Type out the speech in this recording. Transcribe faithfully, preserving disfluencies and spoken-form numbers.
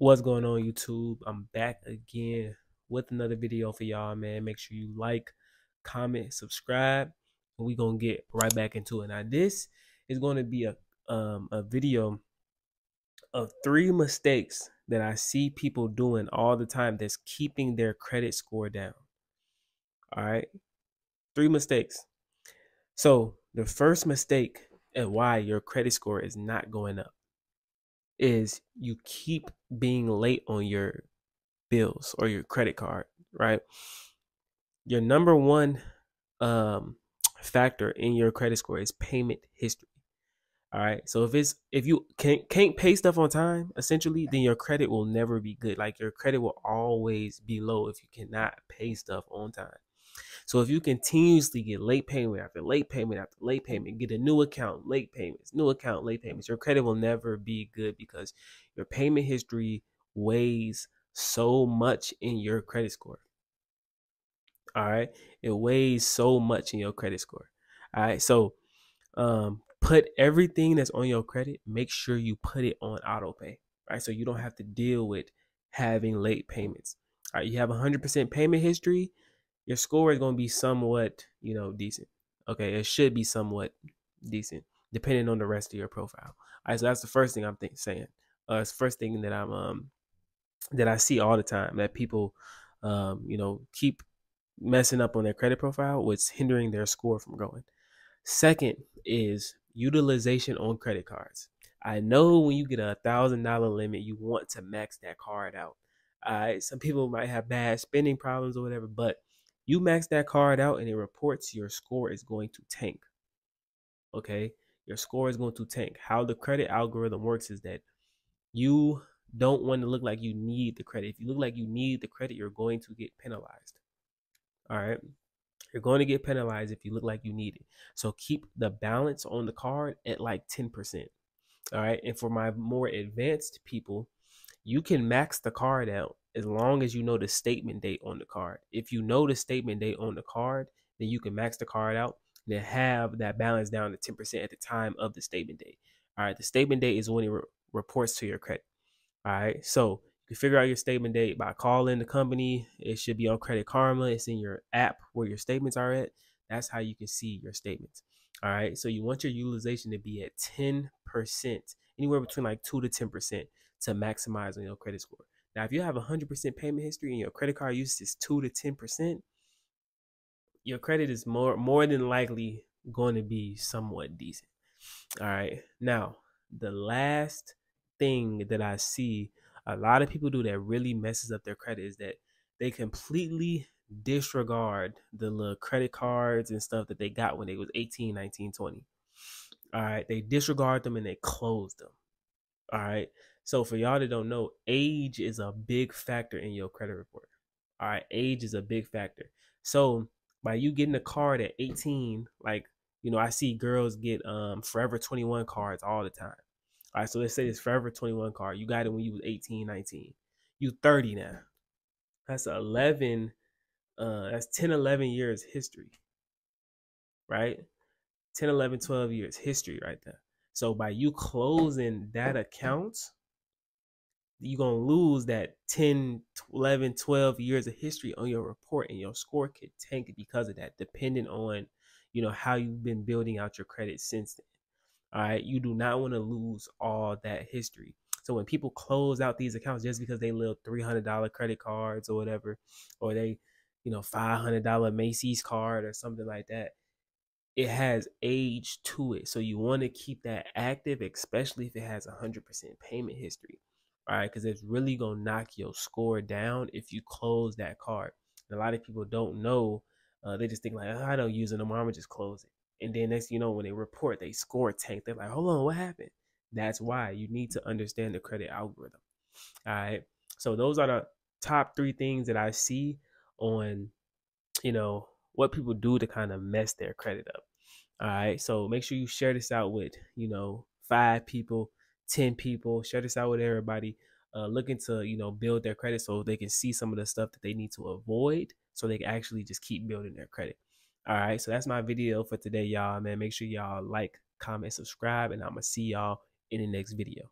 What's going on, YouTube? I'm back again with another video for y'all, man. Make sure you like, comment, subscribe, and we're gonna get right back into it. Now this is going to be a um a video of three mistakes that I see people doing all the time that's keeping their credit score down. All right, three mistakes. So the first mistake and why your credit score is not going up is you keep being late on your bills or your credit card, right? Your number one um, factor in your credit score is payment history. All right, so if it's if you can't can't pay stuff on time, essentially, then your credit will never be good. Like your credit will always be low if you cannot pay stuff on time. So if you continuously get late payment after late payment after late ppayment, get a new account, late payments, new account, late payments, your credit will never be good because your payment history weighs so much in your credit score. All right. It weighs so much in your credit score. All right. So um, put everything that's on your credit, make sure you put it on auto pay. Right. So you don't have to deal with having late payments. All right. You have one hundred percent payment history. Your score is going to be somewhat, you know, decent. Okay, it should be somewhat decent, depending on the rest of your profile. All right, so that's the first thing I'm think, saying. Uh, it's the first thing that I'm um that I see all the time, that people, um, you know, keep messing up on their credit profile, what's hindering their score from growing. Second is utilization on credit cards. I know when you get a thousand dollar limit, you want to max that card out. All right, some people might have bad spending problems or whatever, but you max that card out and it reports your score is going to tank. Okay, your score is going to tank. How the credit algorithm works is that you don't want to look like you need the credit. If you look like you need the credit, you're going to get penalized. All right, you're going to get penalized if you look like you need it. So keep the balance on the card at like ten percent. All right, and for my more advanced people, you can max the card out as long as you know the statement date on the card. If you know the statement date on the card, then you can max the card out and then have that balance down to ten percent at the time of the statement date. All right, the statement date is when it re reports to your credit. All right, so you can figure out your statement date by calling the company. It should be on Credit Karma. It's in your app where your statements are at. That's how you can see your statements. All right, so you want your utilization to be at ten percent, anywhere between like two to ten percent to maximize on your credit score. Now, if you have one hundred percent payment history and your credit card usage is two to ten percent, your credit is more, more than likely going to be somewhat decent. All right. Now, the last thing that I see a lot of people do that really messes up their credit is that they completely disregard the little credit cards and stuff that they got when they was eighteen, nineteen, twenty. All right. They disregard them and they close them. All right. So for y'all that don't know, age is a big factor in your credit report. All right, age is a big factor. So by you getting a card at eighteen, like, you know, I see girls get um Forever twenty-one cards all the time. All right, so let's say this Forever twenty-one card, you got it when you was eighteen, nineteen. You thirty now. That's eleven, uh, that's ten, eleven years history, right? ten, eleven, twelve years history right there. So by you closing that account, you're going to lose that ten, eleven, twelve years of history on your report, and your score could tank because of that, depending on, you know, how you've been building out your credit since then. All right. You do not want to lose all that history. So when people close out these accounts just because they live three hundred dollar credit cards or whatever, or they, you know, five hundred dollar Macy's card or something like that, it has age to it. So you want to keep that active, especially if it has one hundred percent payment history. All right, because it's really going to knock your score down if you close that card. And a lot of people don't know. Uh, they just think like, oh, I don't use it no more, I'm going to just close it. And then next thing you know, when they report, they score tank. They're like, hold on, what happened? That's why you need to understand the credit algorithm. All right. So those are the top three things that I see on, you know, what people do to kind of mess their credit up. All right. So make sure you share this out with, you know, five people. ten people. Share this out with everybody uh, looking to, you know, build their credit so they can see some of the stuff that they need to avoid so they can actually just keep building their credit. All right. So that's my video for today, y'all, man. Make sure y'all like, comment, subscribe, and I'm going to see y'all in the next video.